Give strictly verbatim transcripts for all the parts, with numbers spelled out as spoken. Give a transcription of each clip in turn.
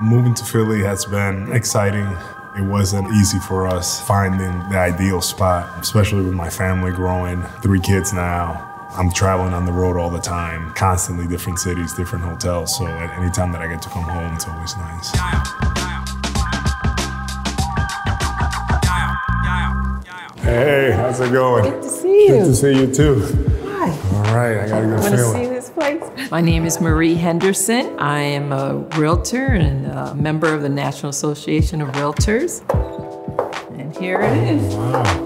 Moving to Philly has been exciting. It wasn't easy for us finding the ideal spot, especially with my family growing, three kids now. I'm traveling on the road all the time, constantly different cities, different hotels. So at any time that I get to come home, it's always nice. Hey, how's it going? Good to see you. Good to see you too. Hi. All right, I gotta go I feel it. My name is Marie Henderson. I am a realtor and a member of the National Association of Realtors. And here it is. Wow.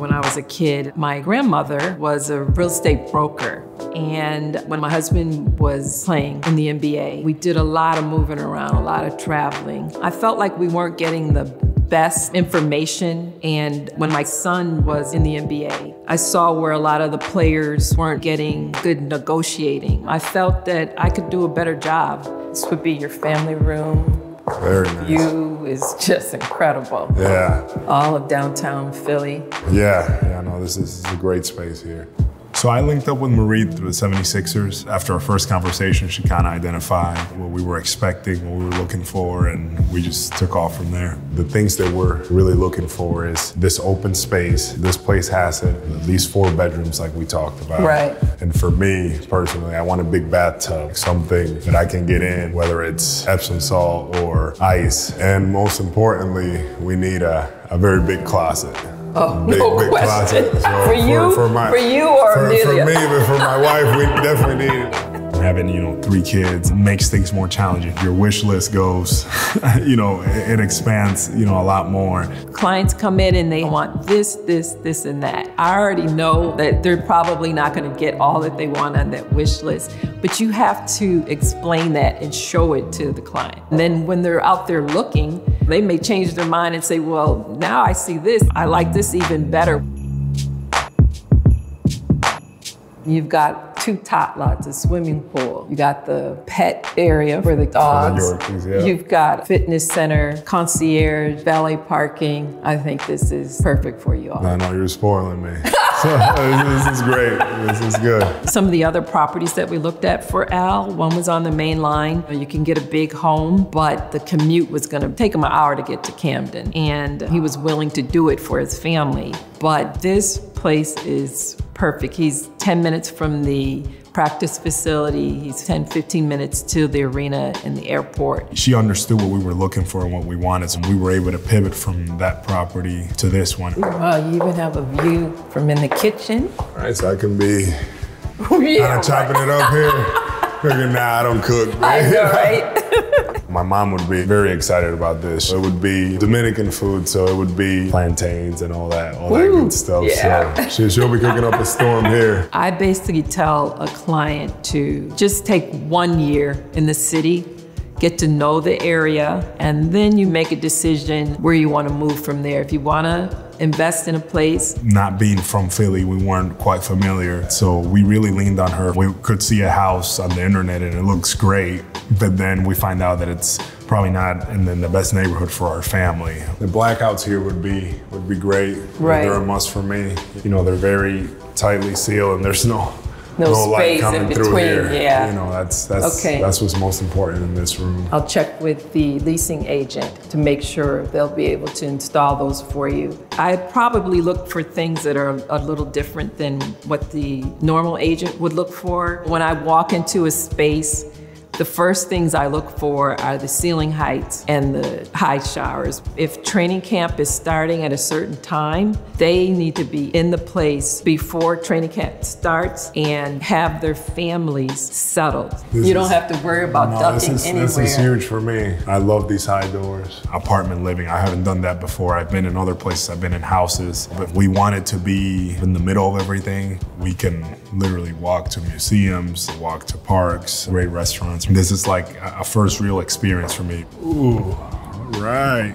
When I was a kid, my grandmother was a real estate broker. And when my husband was playing in the N B A, we did a lot of moving around, a lot of traveling. I felt like we weren't getting the best information. And when my son was in the N B A, I saw where a lot of the players weren't getting good negotiating. I felt that I could do a better job. This would be your family room. Very nice. View is just incredible. Yeah. All of downtown Philly. Yeah, yeah, no, this is, this is a great space here. So I linked up with Marie through the seventy-sixers. After our first conversation, she kind of identified what we were expecting, what we were looking for, and we just took off from there. The things that we're really looking for is this open space. This place has it, at least four bedrooms like we talked about. Right. And for me, personally, I want a big bathtub, something that I can get in, whether it's Epsom salt or ice. And most importantly, we need a, a very big closet. Oh, big, no big question. Closet. So for you, for, for, my, for you, or for, for me, but for my wife, we definitely need it. Having you know three kids makes things more challenging. Your wish list goes, you know, it, it expands, you know, a lot more. Clients come in and they want this, this, this, and that. I already know that they're probably not going to get all that they want on that wish list, but you have to explain that and show it to the client. And then when they're out there looking, they may change their mind and say, well, now I see this. I like this even better. You've got two tot lots, a swimming pool. You got the pet area for the dogs. For the Yorkies, yeah. You've got fitness center, concierge, valet parking. I think this is perfect for you all. I know you're spoiling me. This is great. This is good. Some of the other properties that we looked at for Al, one was on the main line. You can get a big home, but the commute was going to take him an hour to get to Camden. And he was willing to do it for his family. But this place is perfect. He's ten minutes from the practice facility. He's ten, fifteen minutes to the arena and the airport. She understood what we were looking for and what we wanted, and we were able to pivot from that property to this one. Wow, you even have a view from in the kitchen. All right, so I can be yeah, kind of chopping right. it up here. Figuring, nah, I don't cook. I know, right? My mom would be very excited about this. It would be Dominican food, so it would be plantains and all that, all Ooh, that good stuff. Yeah. So she'll be cooking up a storm here. I basically tell a client to just take one year in the city, get to know the area, and then you make a decision where you want to move from there. If you want to invest in a place. Not being from Philly, we weren't quite familiar, so we really leaned on her. We could see a house on the internet and it looks great, but then we find out that it's probably not in the best neighborhood for our family. The blackouts here would be would be great. Right. They're a must for me. You know, they're very tightly sealed and there's no No, no space light coming in between, through here. Yeah. You know, that's that's okay. That's what's most important in this room. I'll check with the leasing agent to make sure they'll be able to install those for you. I probably look for things that are a little different than what the normal agent would look for. When I walk into a space, the first things I look for are the ceiling heights and the high showers. If training camp is starting at a certain time, they need to be in the place before training camp starts and have their families settled. This you don't is, have to worry about no, ducking this is, anywhere. This is huge for me. I love these high doors. Apartment living, I haven't done that before. I've been in other places, I've been in houses, but we want it to be in the middle of everything. We can literally walk to museums, walk to parks, great restaurants. This is like a first real experience for me. Ooh, all right.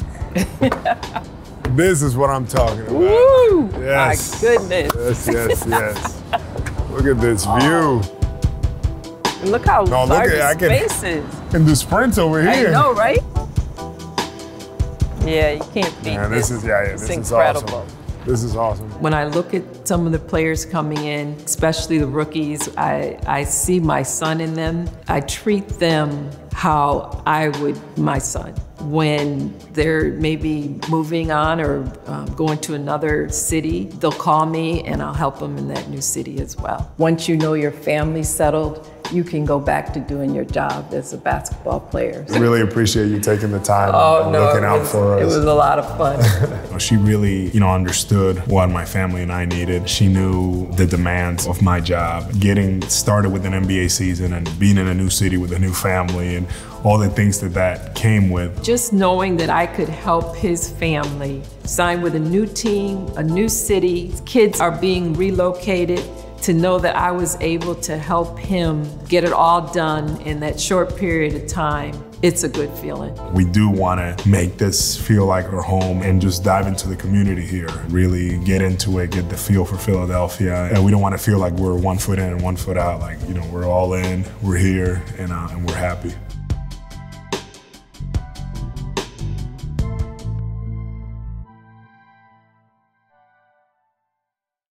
This is what I'm talking about. Ooh, yes. My goodness. Yes, yes, yes. Look at this view. And look how no, large the space is. And do sprints over here. I know, right? Yeah, you can't beat yeah, this. This is, yeah, yeah, this is incredible. Awesome. This is awesome. When I look at some of the players coming in, especially the rookies, I, I see my son in them. I treat them how I would, my son, when they're maybe moving on or um, going to another city, they'll call me and I'll help them in that new city as well. Once you know your family's settled, you can go back to doing your job as a basketball player. I really appreciate you taking the time oh, and no, looking out was, for us. It was a lot of fun. She really, you know, understood what my family and I needed. She knew the demands of my job. Getting started with an N B A season and being in a new city with a new family and all the things that that came with. Just knowing that I could help his family sign with a new team, a new city. Kids are being relocated. To know that I was able to help him get it all done in that short period of time, it's a good feeling. We do want to make this feel like our home and just dive into the community here, really get into it, get the feel for Philadelphia. And we don't want to feel like we're one foot in and one foot out, like, you know, we're all in, we're here, and, uh, and we're happy.